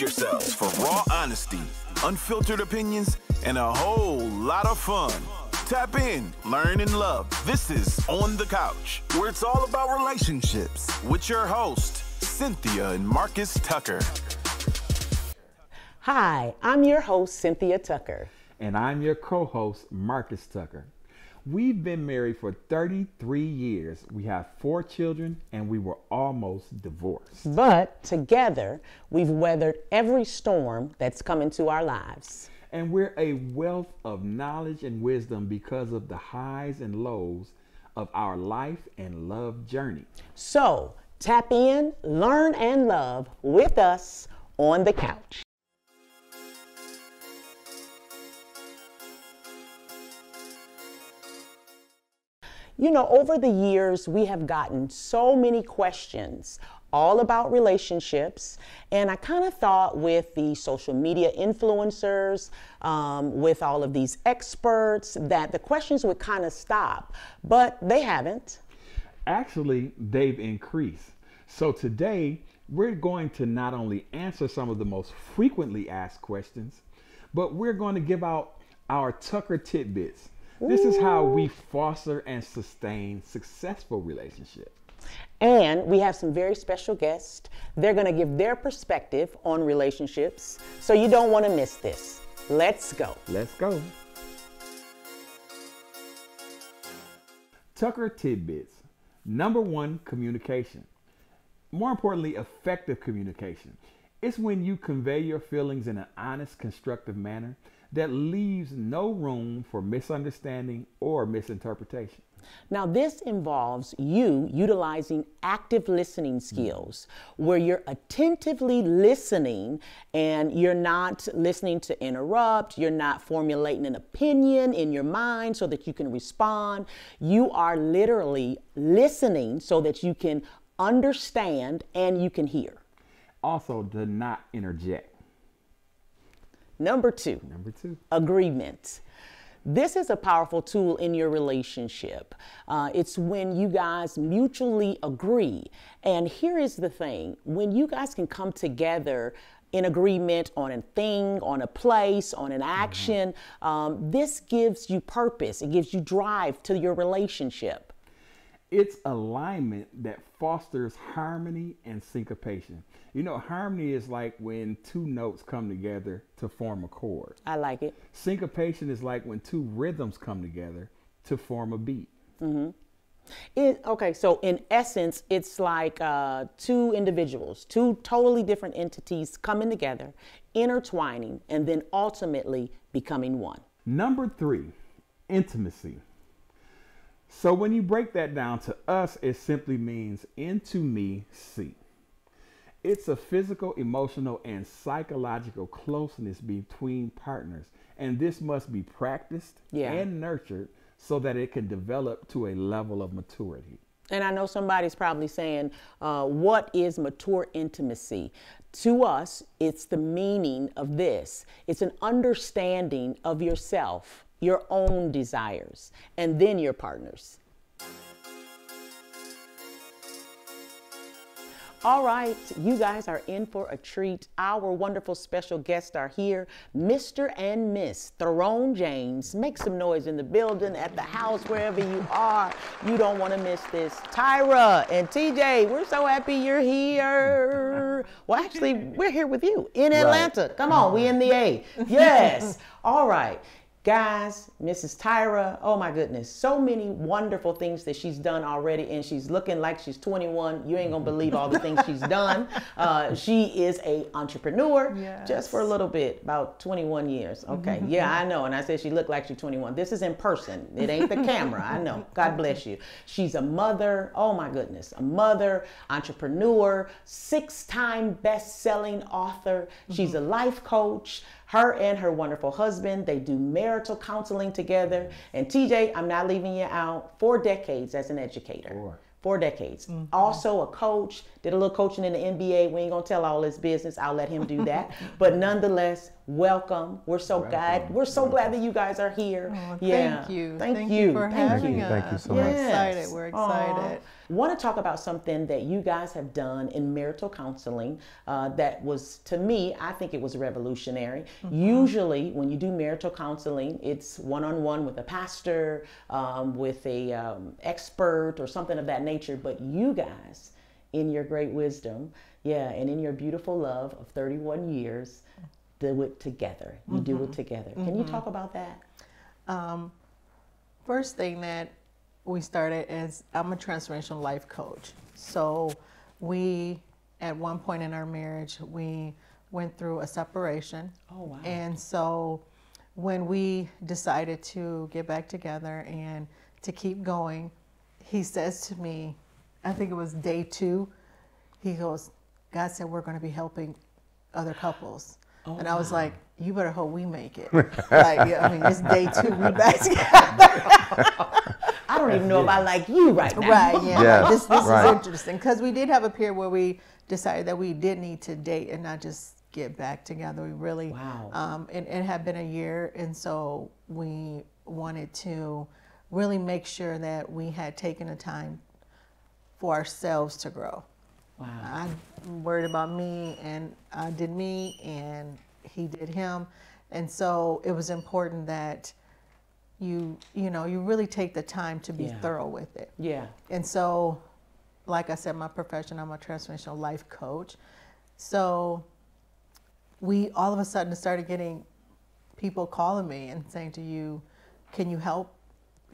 brace yourselves for raw honesty, unfiltered opinions, and a whole lot of fun. Tap in, learn, and love. This is On The Couch, where it's all about relationships with your hosts, Cynthia and Marcus Tucker. Hi, I'm your host, Cynthia Tucker. And I'm your co-host, Marcus Tucker. We've been married for 33 years. We have 4 children, and we were almost divorced. But together, we've weathered every storm that's come into our lives. And we're a wealth of knowledge and wisdom because of the highs and lows of our life and love journey. So tap in, learn, and love with us on the couch. You know, over the years, we have gotten so many questions all about relationships. And I kind of thought with the social media influencers, with all of these experts, that the questions would kind of stop, but they haven't. Actually, they've increased. So today, we're going to not only answer some of the most frequently asked questions, but we're going to give out our Tucker tidbits. Ooh. This is how we foster and sustain successful relationships. And we have some very special guests. They're going to give their perspective on relationships, so you don't want to miss this. Let's go. Let's go. Tucker tidbits. Number 1, communication. More importantly, effective communication. It's when you convey your feelings in an honest, constructive manner that leaves no room for misunderstanding or misinterpretation. Now, this involves you utilizing active listening skills, where you're attentively listening and you're not listening to interrupt, you're not formulating an opinion in your mind so that you can respond. You are literally listening so that you can understand and you can hear. Also, do not interject. Number 2, agreement. This is a powerful tool in your relationship. It's when you guys mutually agree. And here is the thing, when you guys can come together in agreement on a thing, on a place, on an action, this gives you purpose. It gives you drive to your relationship. It's alignment that fosters harmony and syncopation. You know, harmony is like when two notes come together to form a chord. I like it. Syncopation is like when two rhythms come together to form a beat. Mm-hmm. Okay, so in essence, it's like two individuals, two totally different entities coming together, intertwining, and then ultimately becoming one. Number 3, intimacy. So when you break that down to us, it simply means into me, see. It's a physical, emotional, and psychological closeness between partners. And this must be practiced and nurtured so that it can develop to a level of maturity. And I know somebody's probably saying, what is mature intimacy? To us, it's the meaning of this. It's an understanding of yourself, your own desires, and then your partner's. All right, you guys are in for a treat. Our wonderful special guests are here, Mr. and Miss Therome James. Make some noise in the building, at the house, wherever you are. You don't want to miss this. Tyra and TJ, we're so happy you're here. Well, actually, we're here with you in Atlanta. Come on, we in the A. Yes. All right. Guys, Mrs. Tyra, oh my goodness, so many wonderful things that she's done already, and she's looking like she's 21. You ain't gonna believe all the things she's done. She is an entrepreneur, just for a little bit, about 21 years. Okay, yeah, I know, and I said she looked like she's 21. This is in person, it ain't the camera, I know, God bless you. She's a mother, oh my goodness, a mother, entrepreneur, 6-time best-selling author. She's a life coach. Her and her wonderful husband, they do marital counseling together. And TJ, I'm not leaving you out, 4 decades as an educator. 4 decades. Also a coach, did a little coaching in the NBA. We ain't gonna tell all his business. I'll let him do that. But nonetheless, welcome. We're so glad. We're so glad that you guys are here. Oh, yeah. Thank you. Thank you for having us. Thank you so much. Yes. We're excited. We're excited. Want to talk about something that you guys have done in marital counseling that was, to me, I think it was revolutionary. Mm-hmm. Usually when you do marital counseling, it's one-on-one with a pastor, with a expert or something of that nature, but you guys, in your great wisdom, and in your beautiful love of 31 years, do it together. You do it together. Can you talk about that? First thing that we started is I'm a transformational life coach. So we, at one point in our marriage, we went through a separation. Oh, wow. And so when we decided to get back together and to keep going, he says to me, I think it was day two, he goes, God said we're going to be helping other couples. Oh, and I was like, you better hope we make it. I mean, it's day two, we back together. I don't even know if I like you right now. Right, yeah. This is interesting, because we did have a period where we decided that we did need to date and not just get back together. We really, and it had been a year, and so we wanted to really make sure that we had taken the time for ourselves to grow. Wow. I'm worried about me, and I did me, and he did him. And so it was important that you really take the time to be thorough with it. Yeah. And so, like I said, my profession, I'm a transformational life coach. So we all of a sudden started getting people calling me and saying to you, can you help?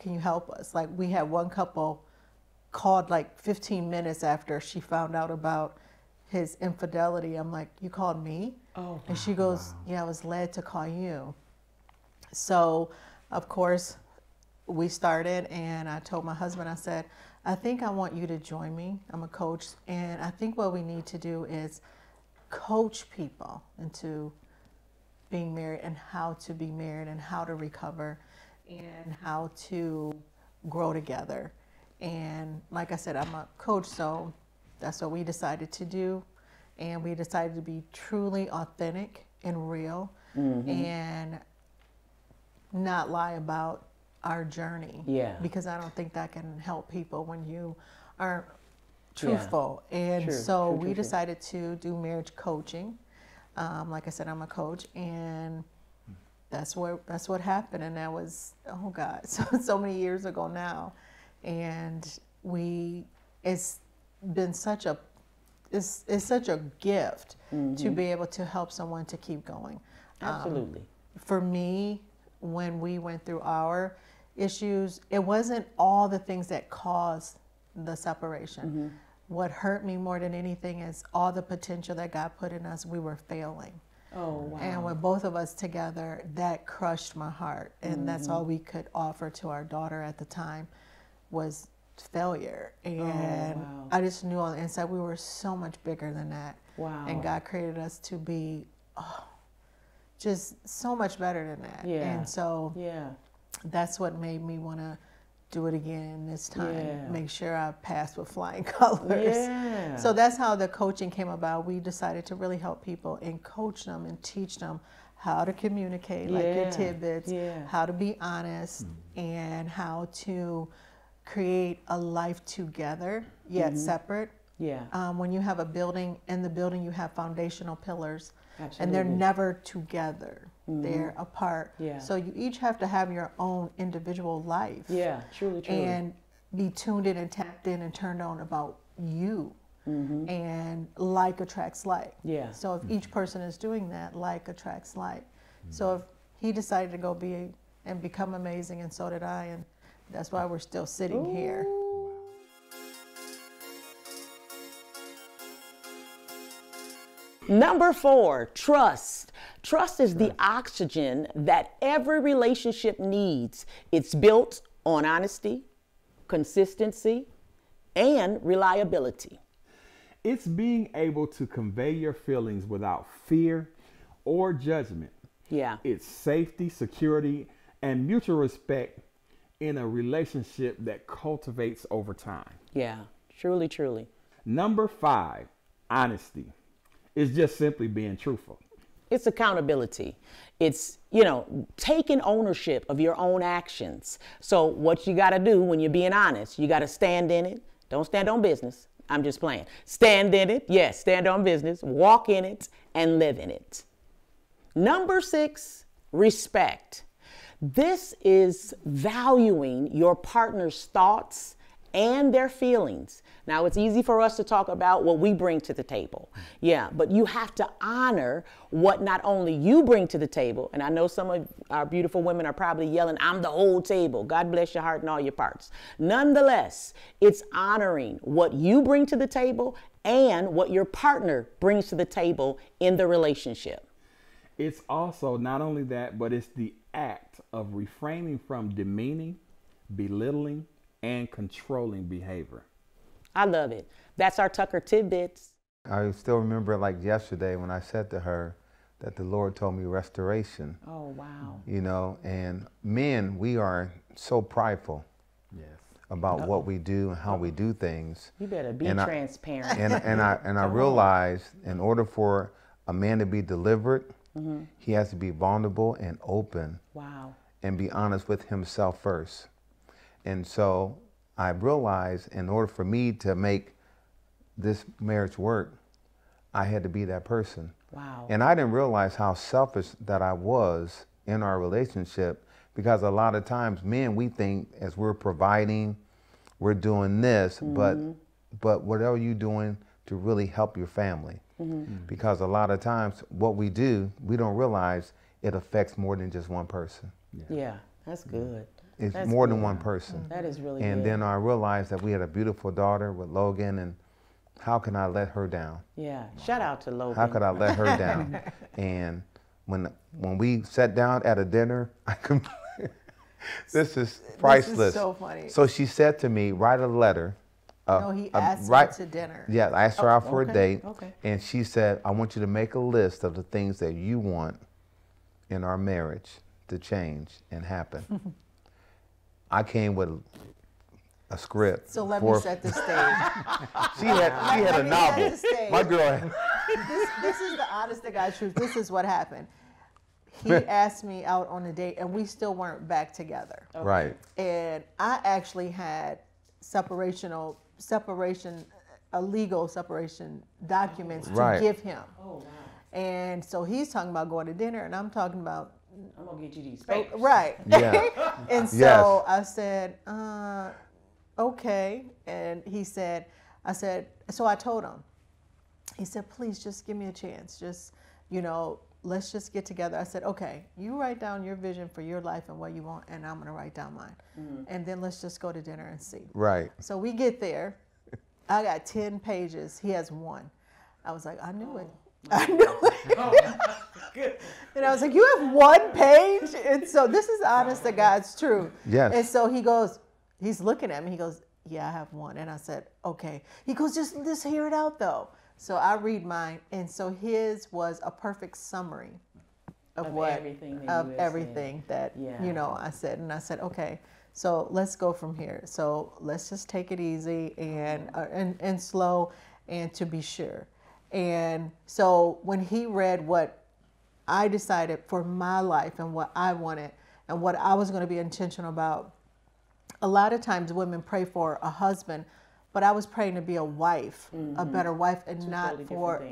Can you help us? Like, we had one couple called like 15 minutes after she found out about his infidelity. I'm like, you called me? Oh. And she goes, yeah, I was led to call you. So, of course, we started, and I told my husband, I said, I think I want you to join me. I'm a coach, and I think what we need to do is coach people into being married and how to be married and how to recover and how to grow together. And like I said, I'm a coach, so that's what we decided to do. And we decided to be truly authentic and real. Mm-hmm. And not lie about our journey. Yeah. Because I don't think that can help people when you are truthful. Yeah. And so we decided to do marriage coaching. Like I said, I'm a coach, and that's what happened. And that was, oh God, so many years ago now. And it's such a gift to be able to help someone to keep going. Absolutely. For me, when we went through our issues, it wasn't all the things that caused the separation. Mm-hmm. What hurt me more than anything is all the potential that God put in us. We were failing. Oh, wow. And with both of us together, that crushed my heart. And that's all we could offer to our daughter at the time was failure. And I just knew on the inside we were so much bigger than that. Wow. And God created us to be just so much better than that. Yeah. And so that's what made me want to do it again this time. Yeah. Make sure I pass with flying colors. Yeah. So that's how the coaching came about. We decided to really help people and coach them and teach them how to communicate, like your tidbits, how to be honest, and how to create a life together yet separate. Yeah. When you have a building, in the building you have foundational pillars. Absolutely. And they're never together. Mm-hmm. They're apart. Yeah. So you each have to have your own individual life. Yeah, truly. And be tuned in and tapped in and turned on about you. Mm-hmm. And like attracts like. Yeah. So if each person is doing that, like attracts like. Mm-hmm. So if he decided to go become amazing, and so did I, and that's why we're still sitting here. Number 4, trust. Trust is the oxygen that every relationship needs. It's built on honesty, consistency, and reliability. It's being able to convey your feelings without fear or judgment. Yeah. It's safety, security, and mutual respect in a relationship that cultivates over time. Yeah, truly. Number 5, honesty. It's just simply being truthful. It's accountability. It's, you know, taking ownership of your own actions. So what you got to do when you're being honest, you got to stand in it. Don't stand on business. I'm just playing. Stand in it. Yes, stand on business. Walk in it and live in it. Number 6, respect. This is valuing your partner's thoughts and their feelings. Now, it's easy for us to talk about what we bring to the table. Yeah, but you have to honor what not only you bring to the table. And I know some of our beautiful women are probably yelling, I'm the whole table. God bless your heart and all your parts. Nonetheless, it's honoring what you bring to the table and what your partner brings to the table in the relationship. It's also not only that, but it's the act of refraining from demeaning, belittling, and controlling behavior. I love it. That's our Tucker Tidbits. I still remember like yesterday when I said to her that the Lord told me restoration. Oh, wow. You know, and men, we are so prideful. Yes. About what we do and how we do things. You better be transparent. And I realized in order for a man to be delivered, mm-hmm. he has to be vulnerable and open. Wow. And be honest with himself first. And so I realized in order for me to make this marriage work, I had to be that person. Wow. And I didn't realize how selfish that I was in our relationship, because a lot of times men, we think as we're providing, we're doing this, mm-hmm. but what are you doing to really help your family? Mm-hmm. Because a lot of times what we do, we don't realize it affects more than just one person. Yeah, that's good. It's that's more than one person. That is really good. And then I realized that we had a beautiful daughter with Logan, and how can I let her down? Yeah, shout out to Logan. How could I let her down? And when we sat down at a dinner, I could, this is priceless. This is so funny. So she said to me, write a letter. He asked her to dinner. Yeah, I asked her out for a date. Okay. And she said, I want you to make a list of the things that you want in our marriage to change and happen. I came with a script. So let me set the stage. she had a novel. My girl. This is the honest to God truth. This is what happened. He asked me out on a date, and we still weren't back together. Okay. Right. And I actually had legal separation documents to give him. Oh, wow. And so he's talking about going to dinner, and I'm talking about, I'm gonna get you these papers. Right. Yeah. And so I said, okay. And he said, so I told him, he said, please just give me a chance. Just, you know, let's just get together. I said, okay, you write down your vision for your life and what you want, and I'm gonna write down mine. Mm-hmm. And then let's just go to dinner and see. Right. So we get there. I got 10 pages. He has 1. I was like, I knew it. I knew it. Good. And I was like, you have 1 page? And so this is honest to God's truth. Yes. And so he goes, he's looking at me. He goes, yeah, I have 1. And I said, okay. He goes, just hear it out though. So I read mine. And so his was a perfect summary of everything that you know, I said. And I said, okay, so let's go from here. So let's just take it easy and slow and to be sure. And so when he read what I decided for my life and what I wanted and what I was going to be intentional about, a lot of times women pray for a husband, but I was praying to be a wife, mm-hmm. a better wife, and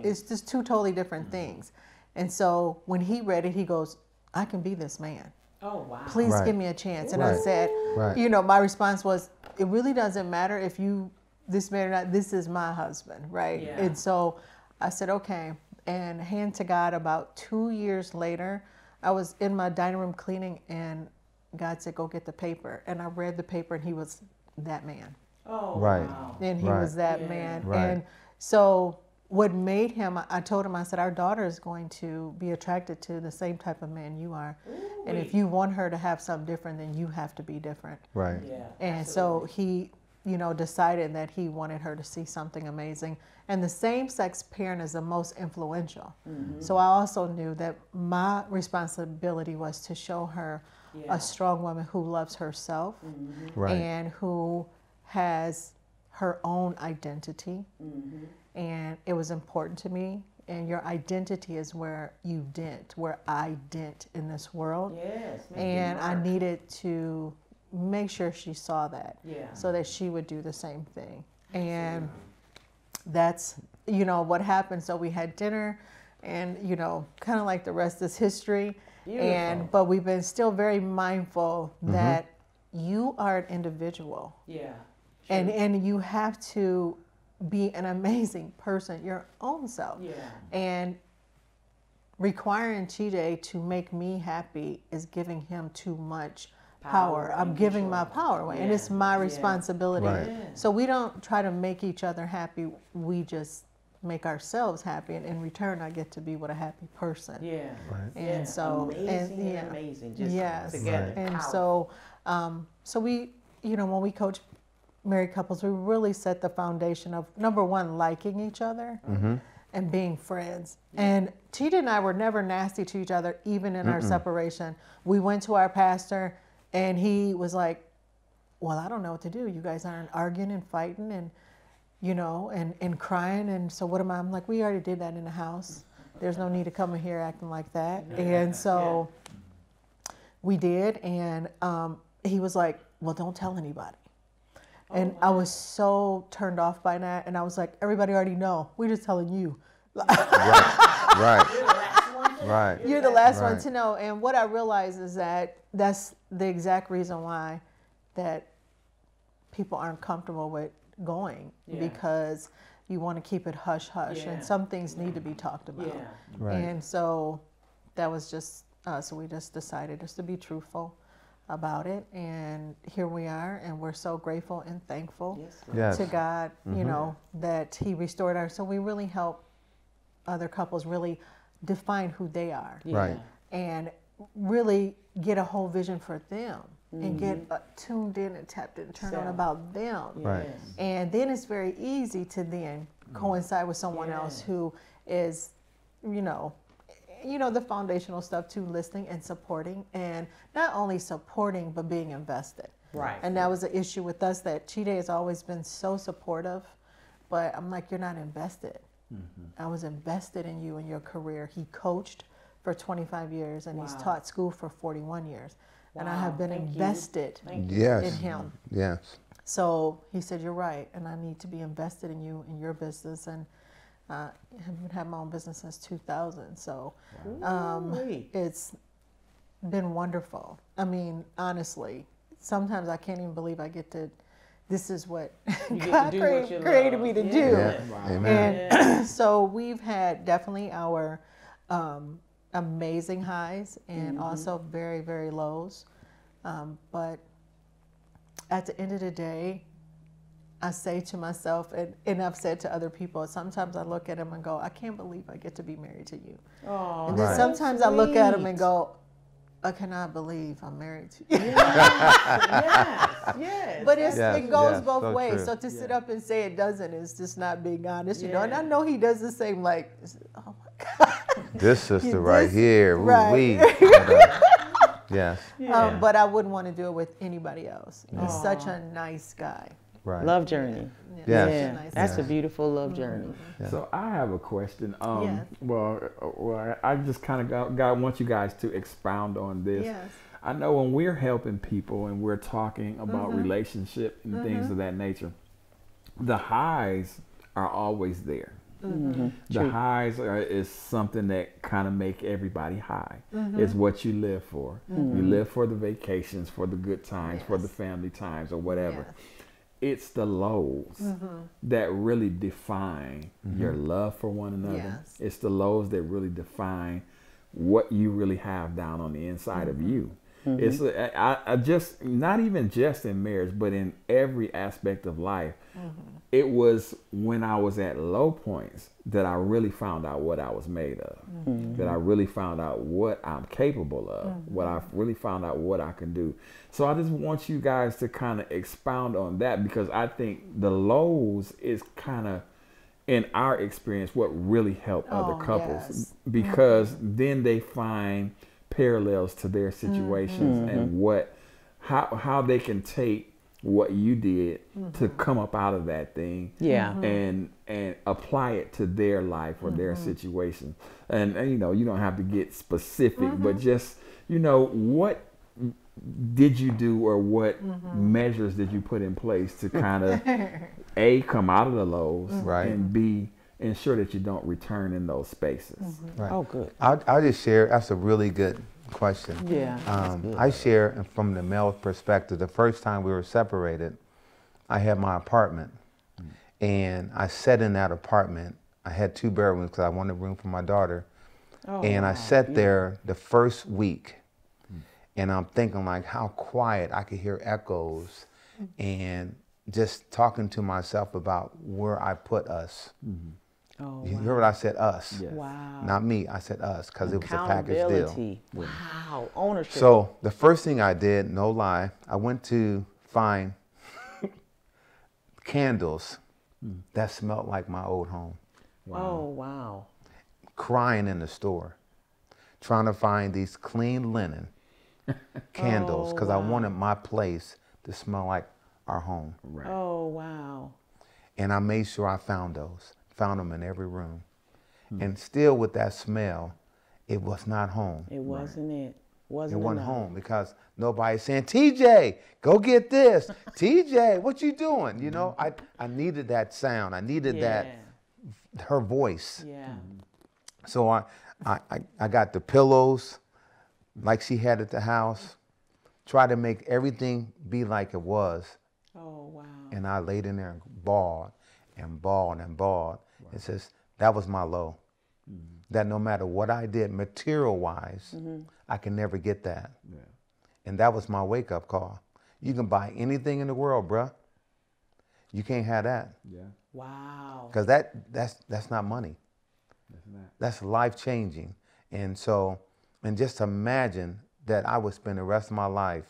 it's just 2 totally different mm-hmm. things. And so when he read it, he goes, I can be this man. Oh, wow. Please give me a chance. And I said, you know, my response was, it really doesn't matter if you, this man or not, this is my husband, right? Yeah. And so I said, okay. And hand to God, about 2 years later, I was in my dining room cleaning, and God said, go get the paper. And I read the paper, and he was that man. Oh, right. Wow. And he was that man. Right. And so what made him, I told him, I said, our daughter is going to be attracted to the same type of man you are. Ooh, and if you want her to have something different, then you have to be different. Right. Yeah, and absolutely. So he, you know, decided that he wanted her to see something amazing. And the same-sex parent is the most influential. Mm-hmm. So I also knew that my responsibility was to show her a strong woman who loves herself and who has her own identity. Mm-hmm. And it was important to me and your identity is where I dent in this world. Yes. And I needed to make sure she saw that, so that she would do the same thing. And that's, you know, what happened. So we had dinner and, you know, kind of like the rest is history. Beautiful. But we've been still very mindful that you are an individual. Yeah. Sure. And you have to be an amazing person, your own self. Yeah. And requiring Chide to make me happy is giving him too much power. I'm giving my power away, and it's my responsibility. Right. Yeah. So we don't try to make each other happy. We just make ourselves happy, and in return, I get to be with a happy person. Yeah. Right. And so, amazing. Just together. Right. And so, so we, you know, when we coach married couples, we really set the foundation of, number one, liking each other and being friends. And Chide and I were never nasty to each other, even in our separation. We went to our pastor, and he was like, well, I don't know what to do. You guys aren't arguing and fighting and, you know, and crying. And so what am I? I'm like, we already did that in the house. There's no need to come in here acting like that. And so we did. And he was like, well, don't tell anybody. And I was so turned off by that. And I was like, everybody already know. We're just telling you. You're the last one to know. And what I realized is that that's the exact reason why that people aren't comfortable with going, because you want to keep it hush hush, and some things need to be talked about. And so that was just us. We just decided just to be truthful about it, and here we are, and we're so grateful and thankful to God, you know, that he restored our, so we really help other couples really define who they are, and really get a whole vision for them, and get tuned in and tapped and turned on about them. And then it's very easy to then coincide with someone else who is, you know, the foundational stuff too, listening and supporting, and not only supporting, but being invested. Right. And that was the issue with us, that Chide has always been so supportive, but I'm like, you're not invested. I was invested in you and your career. He coached for 25 years, and he's taught school for 41 years. And I have been invested in him. Yes. So he said, you're right, and I need to be invested in you and your business. And I've had my own business since 2000, so it's been wonderful. I mean, honestly, sometimes I can't even believe I get to, this is what God created me to do. Amen. And so we've had definitely our amazing highs and also very, very lows. But at the end of the day, I say to myself, and I've said to other people, sometimes I look at them and go, I can't believe I get to be married to you. Oh, and then sometimes I look at them and go, I cannot believe I'm married to you. But it's, it goes both ways. True. So to sit up and say it doesn't is just not being honest, you know. And I know he does the same, like, oh my God. This sister right here. Right. But I wouldn't want to do it with anybody else. He's such a nice guy. Right. Love journey. That's a beautiful love journey. So I have a question. Well, I just kind of want you guys to expound on this. I know when we're helping people and we're talking about relationship and things of that nature, the highs are always there. The highs is something that kind of make everybody high. It's what you live for. You live for the vacations, for the good times, for the family times, or whatever. It's the lows that really define your love for one another. It's the lows that really define what you really have down on the inside of you. It's I just, not even just in marriage, but in every aspect of life. It was when I was at low points that I really found out what I was made of, that I really found out what I'm capable of, what I really found out what I can do. So I just want you guys to kind of expound on that, because I think the lows is kind of, in our experience, what really helped other couples, because then they find parallels to their situations and what how they can take what you did to come up out of that thing, and apply it to their life or their situation. And you know, you don't have to get specific, but just, you know, what did you do, or what measures did you put in place to kind of A, come out of the lows, and B, ensure that you don't return in those spaces. Right. Oh, good. I'll just share. That's a really good question. Yeah. I share from the male perspective. The first time we were separated, I had my apartment, and I sat in that apartment. I had 2 bedrooms because I wanted a room for my daughter, and I sat there the first week, and I'm thinking like, how quiet. I could hear echoes, and just talking to myself about where I put us. Oh, you hear what I said? Us. Yes. Wow. Not me. I said us because it was a package deal. Wow. Ownership. So the first thing I did, no lie, I went to find candles that smelled like my old home. Wow. Oh, wow. Crying in the store, trying to find these clean linen candles because I wanted my place to smell like our home. Right. Oh, wow. And I made sure I found those. Found them in every room. And still with that smell, it was not home. It wasn't it. It wasn't home because nobody's saying, TJ, go get this. TJ, what you doing? You know, I needed that sound. I needed that, her voice. Yeah. So I got the pillows like she had at the house. Tried to make everything be like it was. Oh, wow. And I laid in there and bawled. And bawled and bawled. Wow. It says, that was my low. That no matter what I did material-wise, I can never get that. Yeah. And that was my wake-up call. You can buy anything in the world, bruh. You can't have that. Yeah. Wow. Because that's not money. That's life-changing. And so, and just imagine that I would spend the rest of my life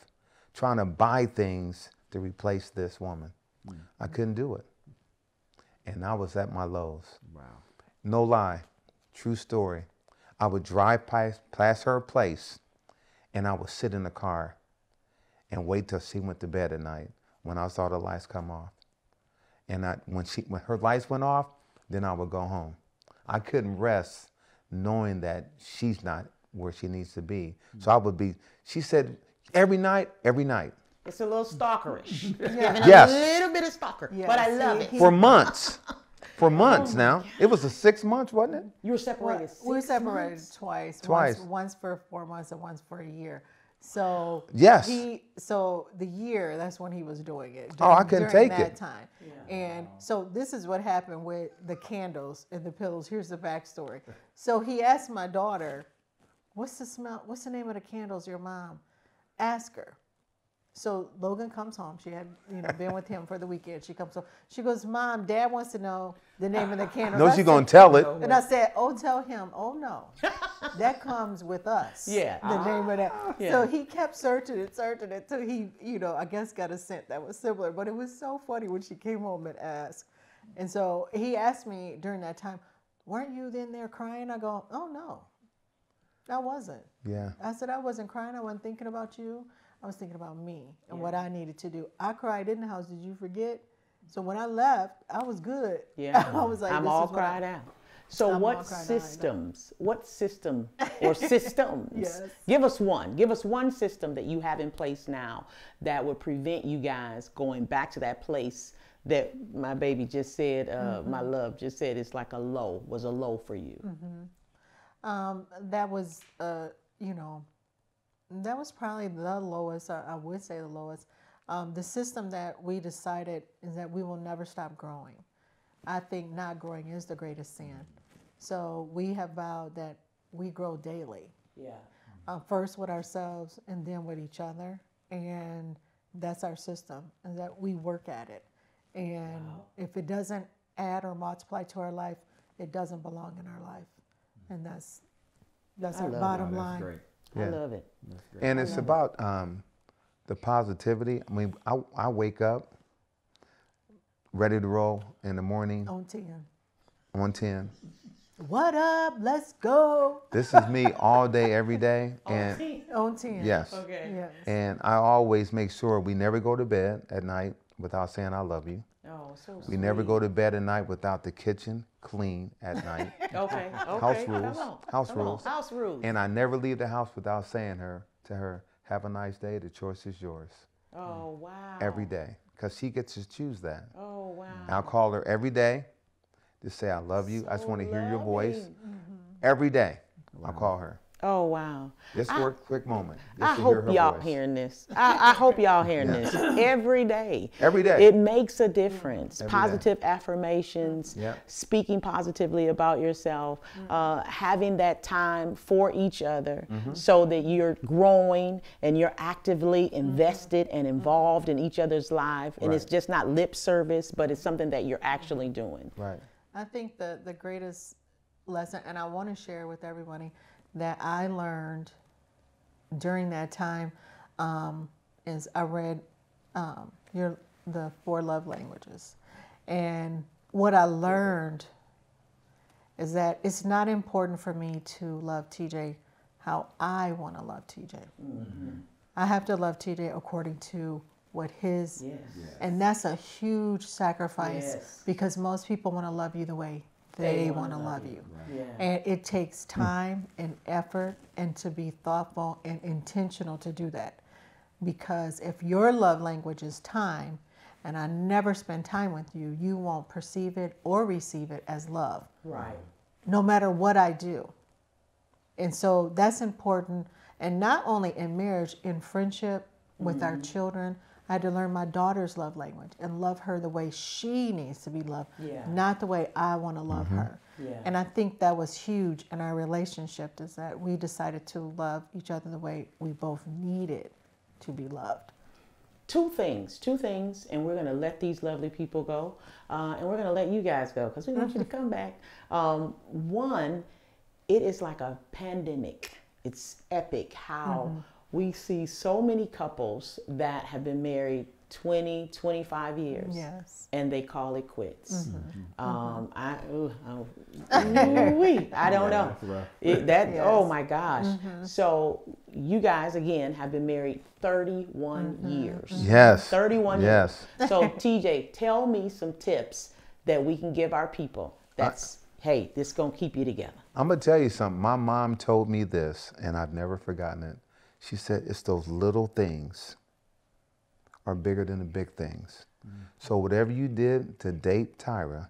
trying to buy things to replace this woman. Yeah. I couldn't do it. And I was at my lows. Wow. No lie, true story. I would drive past her place, and I would sit in the car and wait till she went to bed at night when I saw the lights come off. And when her lights went off, then I would go home. I couldn't rest knowing that she's not where she needs to be. So I would be, she said, every night. It's a little stalkerish. Yes. A little bit of stalker, but I love it. For months. For months now. It was a 6 months, wasn't it? You were separated. We were separated twice. Once for 4 months and once for a year. So so the year, that's when he was doing it. During, I couldn't take it. During that time. Yeah. And so this is what happened with the candles and the pillows. Here's the backstory. So he asked my daughter, what's the name of the candles your mom? Ask her. So Logan comes home. She had, you know, been with him for the weekend. She comes home. She goes, Mom, Dad wants to know the name of the candle. No, she's going to tell it. And I said, tell him. Oh, no. That comes with us. Yeah. The name of that. Yeah. So he kept searching it. So he, you know, I guess got a scent that was similar. But it was so funny when she came home and asked. And so he asked me during that time, weren't you in there crying? I go, oh, no. I wasn't. Yeah. I said, I wasn't crying. I wasn't thinking about you. I was thinking about me and what I needed to do. I cried in the house. Did you forget? So when I left, I was good. Yeah. I was like, I'm all cried out. So what system give us one system that you have in place now that would prevent you guys going back to that place that my baby just said, my love just said, it's like a low for you. That was, you know, that was probably the lowest, I would say the lowest. The system that we decided is that we will never stop growing. I think not growing is the greatest sin. So we have vowed that we grow daily. Yeah. First with ourselves and then with each other. And that's our system, and that we work at it. And if it doesn't add or multiply to our life, it doesn't belong in our life. And that's our bottom line. That's great. Yeah. I love it. And it's about the positivity. I mean, I wake up ready to roll in the morning. On 10. What up? Let's go. This is me all day, every day. And on 10. Yes. Okay. Yes. And I always make sure we never go to bed at night without saying I love you. Oh, so sweet. We never go to bed at night without the kitchen clean at night. Okay. House rules. House rules. And I never leave the house without saying to her, have a nice day. The choice is yours. Oh, wow. Every day. Because she gets to choose that. Oh, wow. I'll call her every day. Just say, I love you. So I just want to hear your voice. Mm-hmm. Every day, wow. I'll call her. Oh, wow. Just for a quick moment. I hope y'all hearing this. I hope y'all hearing this every day. Every day. It makes a difference. Every Positive day. Affirmations, speaking positively about yourself, having that time for each other so that you're growing and you're actively invested and involved in each other's life. And it's just not lip service, but it's something that you're actually doing. Right. I think the greatest lesson, and I want to share with everybody, that I learned during that time is I read the 4 love languages. And what I learned is that it's not important for me to love TJ how I want to love TJ. Mm-hmm. I have to love TJ according to what his, and that's a huge sacrifice because most people want to love you the way they want to love you. Right. Yeah. And it takes time and effort and to be thoughtful and intentional to do that. Because if your love language is time, and I never spend time with you, you won't perceive it or receive it as love. Right. No matter what I do. And so that's important. And not only in marriage, in friendship, with our children. I had to learn my daughter's love language and love her the way she needs to be loved, not the way I want to love her. Yeah. And I think that was huge in our relationship, is that we decided to love each other the way we both needed to be loved. Two things, and we're going to let these lovely people go, and we're going to let you guys go because we want you to come back. One, it is like a pandemic. It's epic how... We see so many couples that have been married 20, 25 years, and they call it quits. I don't know. Oh my gosh. So you guys, again, have been married 31 years. Yes. 31 years. So TJ, tell me some tips that we can give our people that's, hey, this going to keep you together. I'm going to tell you something. My mom told me this, and I've never forgotten it. She said, it's those little things are bigger than the big things. So whatever you did to date Tyra,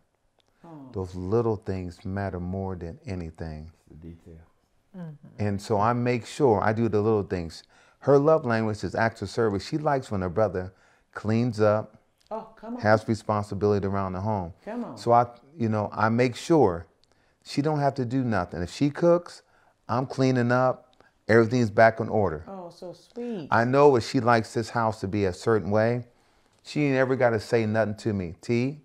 those little things matter more than anything. It's the detail. And so I make sure I do the little things. Her love language is acts of service. She likes when her brother cleans up, has responsibility around the home. So I make sure she don't have to do nothing. If she cooks, I'm cleaning up. Everything's back in order. Oh, so sweet. I know if she likes this house to be a certain way, she ain't ever got to say nothing to me. T,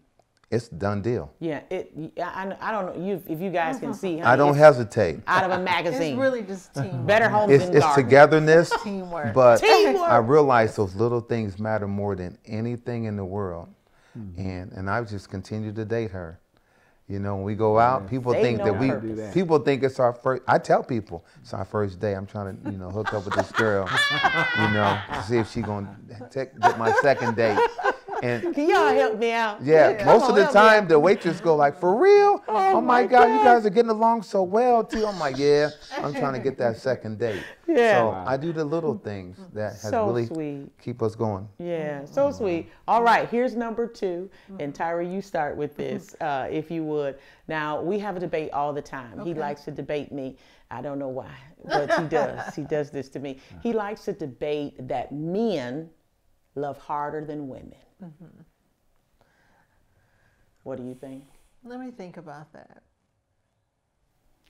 it's done deal. Yeah, I don't know if you guys can see. Honey, I don't hesitate. Out of a magazine. It's really just teamwork. Better Homes and Gardens. It's togetherness. Teamwork. But teamwork. I realize those little things matter more than anything in the world. And I just continue to date her. You know, when we go out, people think that people think it's our first. I tell people it's our first day. I'm trying to, hook up with this girl, to see if she's gonna get my second date. And can y'all help me out? Yeah, most of the time the waitress go like, for real? Oh my God, you guys are getting along so well too. I'm like, I'm trying to get that second date. Yeah. So I do the little things that has really keep us going. Yeah, so sweet. All right, here's number 2. And Tyra, you start with this, if you would. Now, we have a debate all the time. He likes to debate me. I don't know why, but he does. He does this to me. He likes to debate that men love harder than women. What do you think? Let me think about that.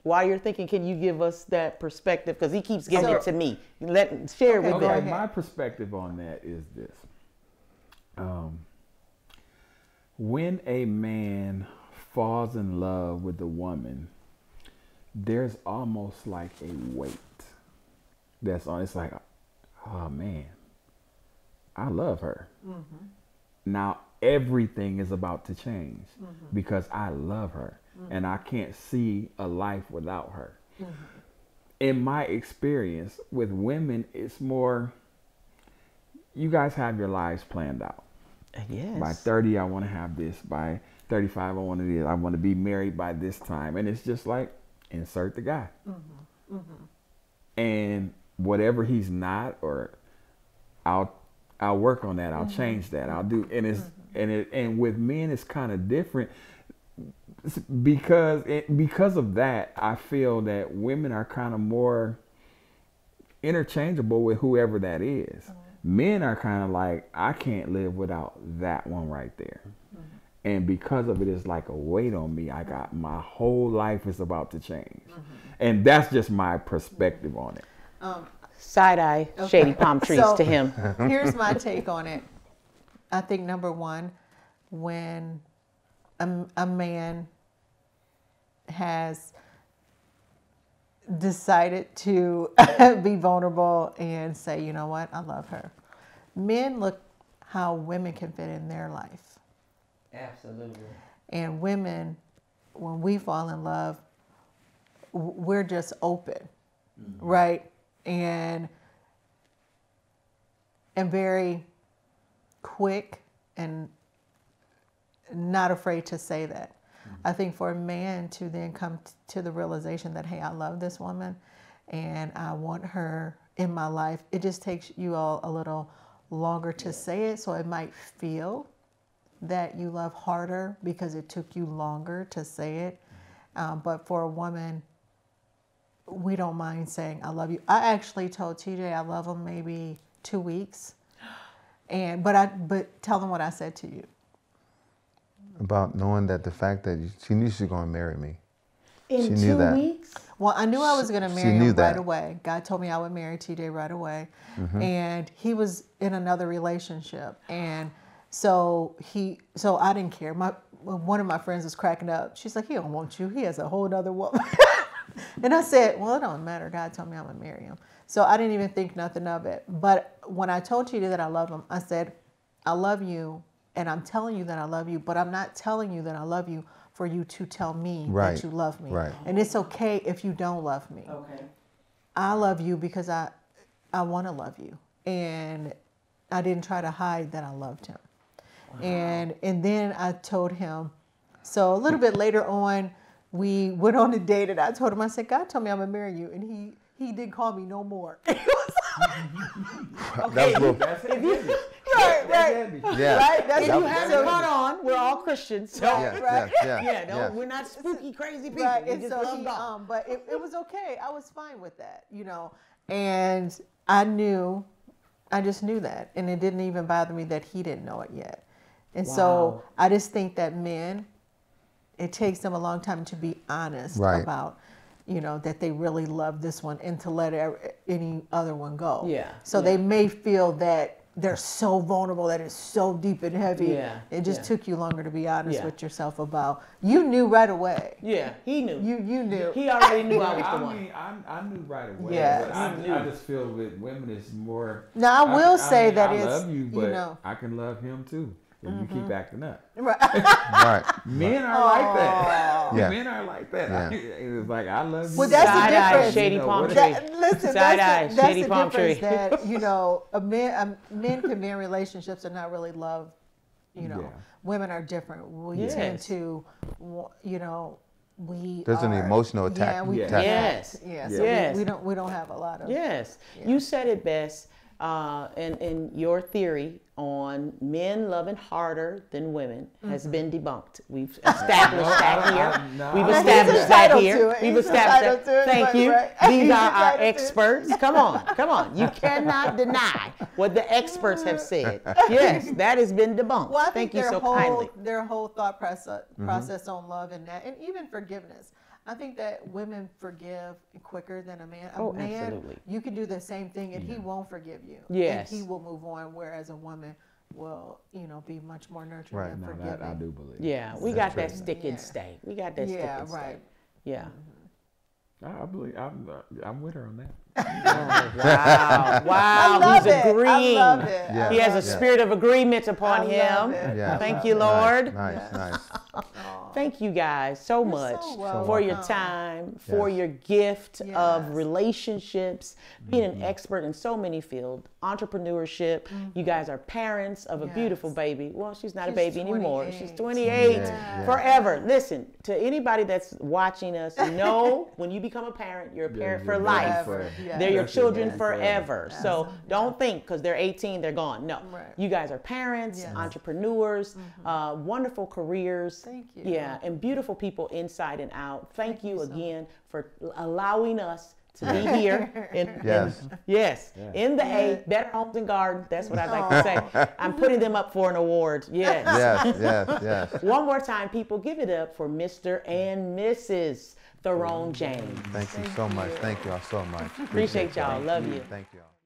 While you're thinking, can you give us that perspective? Because he keeps giving it to me. Share with them. My perspective on that is this. When a man falls in love with a woman, there's almost like a weight that's on. It's like, oh man, I love her. Now, everything is about to change mm-hmm. because I love her mm-hmm. and I can't see a life without her. Mm-hmm. In my experience with women, it's more, you guys have your lives planned out. Yes. By 30, I want to have this. By 35, I want to do this. I want to be married by this time. And it's just like, insert the guy. Mm-hmm. Mm-hmm. And whatever he's not, or I'll work on that. I'll mm-hmm. change that. I'll do. And it's mm-hmm. and with men, it's kind of different because of that. I feel that women are kind of more interchangeable with whoever that is. Mm-hmm. Men are kind of like, I can't live without that one right there. Mm-hmm. And because of it, it's like a weight on me. I got my whole life is about to change. Mm-hmm. And that's just my perspective on it. Side eye, okay. Shady palm trees so, to him. Here's my take on it. I think number one, when a man has decided to be vulnerable and say, you know what, I love her. Men look how women can fit in their life. Absolutely. And women, when we fall in love, we're just open, mm-hmm. right? And very quick and not afraid to say that. I think for a man to then come to the realization that, hey, I love this woman and I want her in my life, it just takes you all a little longer to say it. So it might feel that you love harder because it took you longer to say it. But for a woman, we don't mind saying, I love you. I actually told TJ I love him maybe 2 weeks. But tell them what I said to you. About knowing that the fact that she knew she was going to marry me. In 2 weeks? Well, I knew I was going to marry him right away. God told me I would marry TJ right away. Mm-hmm. And he was in another relationship. And so I didn't care. One of my friends was cracking up. She's like, he don't want you. He has a whole other woman. And I said, well, it don't matter. God told me I'm going to marry him. So I didn't even think nothing of it. But when I told TJ that I love him, I said, I love you. And I'm telling you that I love you, but I'm not telling you that I love you for you to tell me right. that you love me. Right. And it's okay if you don't love me. Okay. I love you because I want to love you. And I didn't try to hide that I loved him. Wow. And then I told him, so a little bit later on, we went on a date and I told him, I said, God told me I'm going to marry you. And he didn't call me no more. Okay. That's it. Right. Yeah. Right? That's you have to hold on. We're all Christians. So, yeah, right? Yeah, we're not spooky, crazy people. Right. And so but it was okay. I was fine with that, you know. And I just knew that. And it didn't even bother me that he didn't know it yet. And wow. so I just think that men, it takes them a long time to be honest right. about, you know, that they really love this one and to let any other one go. Yeah. So yeah. they may feel that they're so vulnerable, that it's so deep and heavy. Yeah, it just took you longer to be honest with yourself about. You knew right away. Yeah, he knew. You knew. He already knew I was the one. I knew right away. Yeah, but I just feel with women it's more. Now I will say that it's. I love you, but you know, I can love him too if mm-hmm. you keep acting up. Right. Right. Men are like that. Yeah. Men are like that. Yeah. It's like I love you. Well, that's the difference. Shady palm tree. Listen, that's the difference. That you know, men can be in relationships and not really love. You know, women are different. We tend to, you know, there's an emotional attack. Yeah, yes. We don't have a lot of. Yes, you said it best. And your theory on men loving harder than women has been debunked. We've established that here. We've established that here. We've established that. Thank you. Right. These are our experts. Come on. You cannot deny what the experts have said. Yes, that has been debunked. Well, thank you so kindly. Their whole thought process on love and that, and even forgiveness. I think that women forgive quicker than a man. A man, absolutely. You can do the same thing and he won't forgive you. Yes. And he will move on, whereas a woman will, you be much more nurturing and forgiving. That I do believe. Yeah, we got that stick and stay. We got that stick and stay. Yeah, right. Yeah. Mm-hmm. I believe I'm with her on that. Oh, wow! Wow! He's agreeing. I love it. Yeah. He has a spirit of agreement upon him. Yeah. Thank you, Lord. Nice, nice. Thank you guys so much for your time, for your gift of relationships, being an expert in so many fields, entrepreneurship. You guys are parents of a beautiful baby. Well, she's not a baby anymore. She's 28 forever. Listen, to anybody that's watching us, know when you become a parent, you're a parent for life. Yeah. They're your children forever. Yeah. So don't think because they're 18, they're gone. No, you guys are parents, entrepreneurs, wonderful careers. Thank you. Yeah, and beautiful people inside and out. Thank you again for allowing us to be here. In the Better Homes and Gardens. That's what I'd like to say. I'm putting them up for an award. Yes. Yes, yes, yes. One more time, people, give it up for Mr. and Mrs. Therome James. Thank you so much. Thank y'all so much. Appreciate y'all. Love you. Thank y'all.